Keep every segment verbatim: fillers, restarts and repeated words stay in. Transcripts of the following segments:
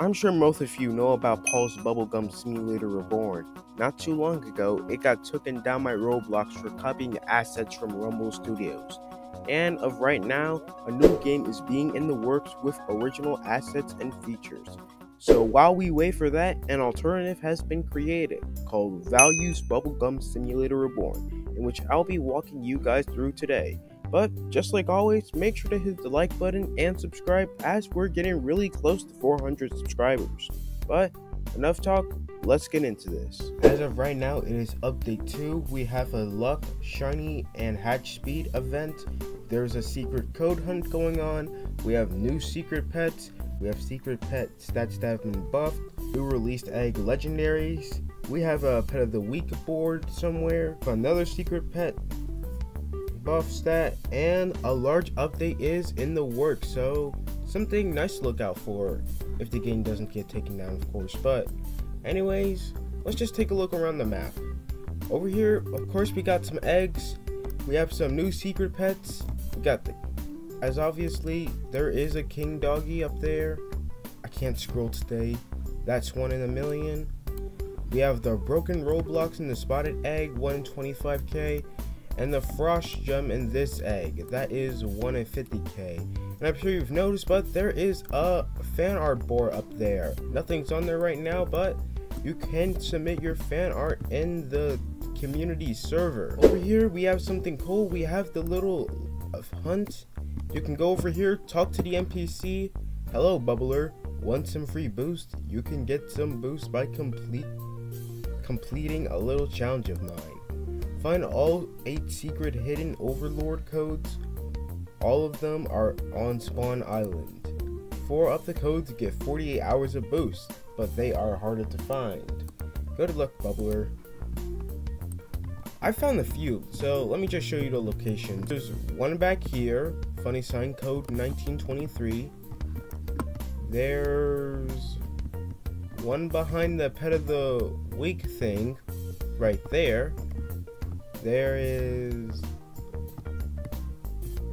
I'm sure most of you know about Paul's Bubble Gum Simulator Reborn. Not too long ago, it got taken down by Roblox for copying assets from Rumble Studios. And of right now, a new game is being in the works with original assets and features. So while we wait for that, an alternative has been created called Value's Bubblegum Simulator Reborn, in which I'll be walking you guys through today. But just like always, make sure to hit the like button and subscribe as we're getting really close to four hundred subscribers. But enough talk, let's get into this. As of right now, it is update two. We have a luck, shiny, and hatch speed event. There's a secret code hunt going on. We have new secret pets. We have secret pet stats that have been buffed. New released egg legendaries. We have a pet of the week board somewhere. Another secret pet buff stat, and a large update is in the works, so something nice to look out for if the game doesn't get taken down, of course. But anyways, let's just take a look around the map. Over here, of course, we got some eggs, we have some new secret pets, we got the, as obviously there is a king doggy up there. I can't scroll today, that's one in a million. We have the broken Roblox and the spotted egg, one in twenty-five K. And the frost gem in this egg, that is one in fifty K. And I'm sure you've noticed, but there is a fan art board up there. Nothing's on there right now, but you can submit your fan art in the community server. Over here we have something cool. We have the little hunt. You can go over here, talk to the N P C. Hello bubbler, want some free boost? You can get some boost by complete completing a little challenge of mine. Find all eight secret hidden overlord codes. All of them are on Spawn Island. Four up the codes get forty-eight hours of boost, but they are harder to find. Good luck, bubbler. I found the few, so let me just show you the locations. There's one back here, funny sign code nineteen twenty-three. There's one behind the pet of the week thing, right there. There is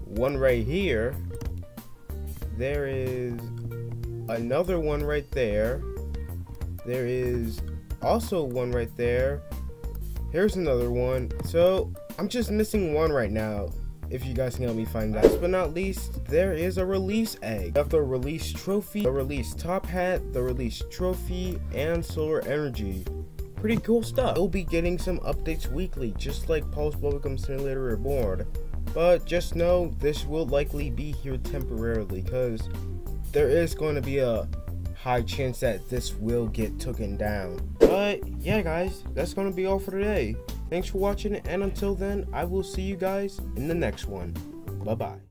one right here. There is another one right there. There is also one right there. Here's another one. So I'm just missing one right now. If you guys can help me find that. Last but not least, there is a release egg. We have the release trophy, the release top hat, the release trophy, and solar energy. Pretty cool stuff. We'll be getting some updates weekly, just like Paul's Bubble Gum Simulator Reborn. But just know this will likely be here temporarily, because there is going to be a high chance that this will get taken down. But yeah guys, that's going to be all for today. Thanks for watching, and until then, I will see you guys in the next one. Bye bye.